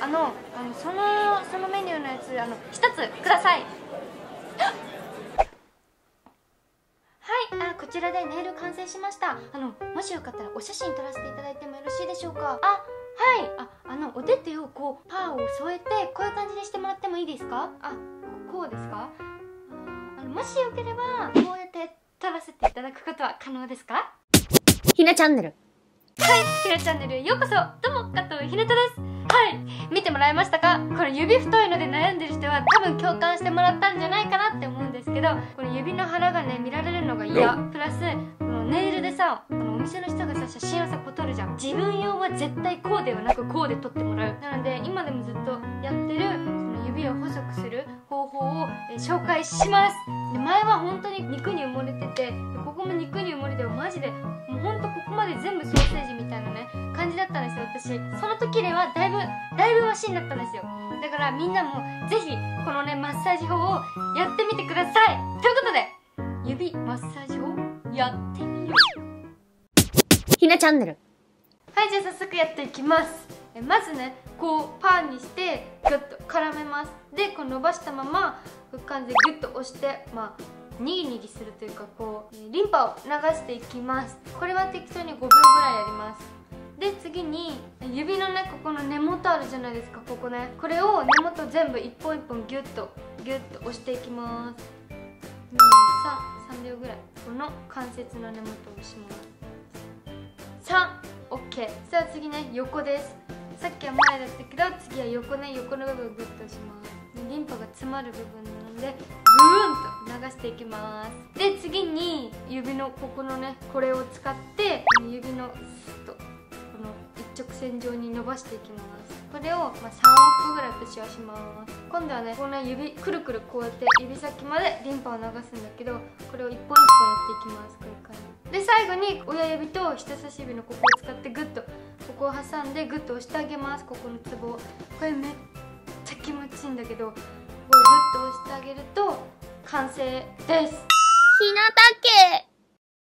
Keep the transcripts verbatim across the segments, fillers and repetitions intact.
あの、あのそのそのメニューのやつ、あの一つください。はい、あ、こちらでネイル完成しました。あのもしよかったらお写真撮らせていただいてもよろしいでしょうか。あ、はい。あ、あのお手手をこうパーを添えてこういう感じでしてもらってもいいですか？あ、こうですか？あのもしよければこうやって撮らせていただくことは可能ですか？ひなチャンネル。はい、ひなチャンネルへようこそ。どうも、加藤ひなたです。はい、見てもらえましたか？これ指太いので悩んでる人は多分共感してもらったんじゃないかなって思うんですけど、この指の腹がね見られるのが嫌、プラスこのネイルでさ、あのお店の人がさ写真をさこう撮るじゃん。自分用は絶対こうではなくこうで撮ってもらう。なので今でもずっとやってるその指を細くする方法を、えー、紹介します。で前は本当に肉に埋もれてて、ここも肉に埋もれて、マジでもうほんとここまで全部ソーセージみたいなね感じだったんですよ。私その時ではだいぶだいぶマシになったんですよ。だからみんなもぜひこのねマッサージ法をやってみてください。ということで指マッサージをやってみよう。ひなチャンネル。はい、じゃあ早速やっていきます。えまずねこうパンにしてグッと絡めます。でこう伸ばしたままこう感じでグッと押してまあにぎにぎするというかこうリンパを流していきます。これは適当にごびょうぐらいやります。で次に指のねここの根元あるじゃないですか、ここね、これを根元全部一本一本ギュッとギュッと押していきます。に、さん、さんびょうぐらいこの関節の根元を押します。 さん、オッケー。さあ次ね横です。さっきは前だったけど次は横ね、横の部分をグッと押します。リンパが詰まる部分なのでグーンと流していきます。で次に指のここのねこれを使って指のスッとこの一直線上に伸ばしていきます。これを、まあ、さんおうふくぐらい私はします。今度はねこの指くるくるこうやって指先までリンパを流すんだけど、これを一本一本やっていきます。こういう感じで最後に親指と人差し指のここを使ってグッとここを挟んでグッと押してあげます。ここのツボをこれめっちゃ気持ちいいんだけど、グッと押してあげると完成です。ひなたけ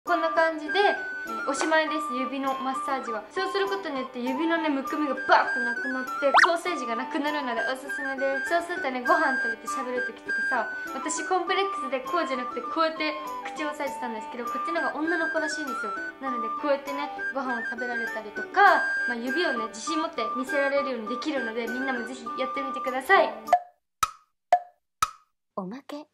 こんな感じで、えー、おしまいです。指のマッサージはそうすることによって指のねむくみがバーッとなくなってソーセージがなくなるのでおすすめです。そうするとねご飯食べて喋るときとかさ、私コンプレックスでこうじゃなくてこうやって口を押さえてたんですけど、こっちのが女の子らしいんですよ。なのでこうやってねご飯を食べられたりとか、まあ、指をね自信持って見せられるようにできるのでみんなもぜひやってみてください。おまけ、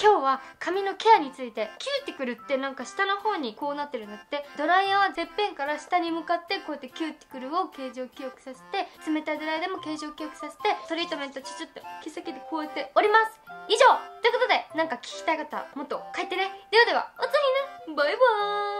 今日は髪のケアについて、キューティクルってなんか下の方にこうなってるんだって。ドライヤーはてっぺんから下に向かってこうやってキューティクルを形状記憶させて、冷たいドライヤーでも形状記憶させて、トリートメントちょちょっと毛先でこうやって折ります。以上ということで、なんか聞きたい方もっと書いてね。ではでは、おつひなバイバーイ。